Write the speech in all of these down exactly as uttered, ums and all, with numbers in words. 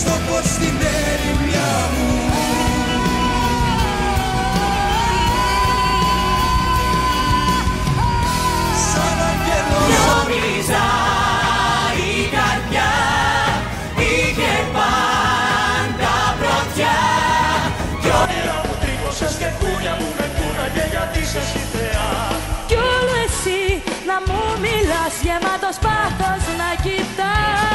στο φως στην ερημιά μου. Σαν αγγελός νόμιζα η καρδιά είχε πάντα πρωτιά. Κι όνειρα μου τρύπωσες και κούνια μου με κούναγε γιατί είσαι εσύ θεά. Κι όλο εσύ να μου μιλάς γεμάτος πάθος να κοιτάς.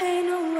Pain away.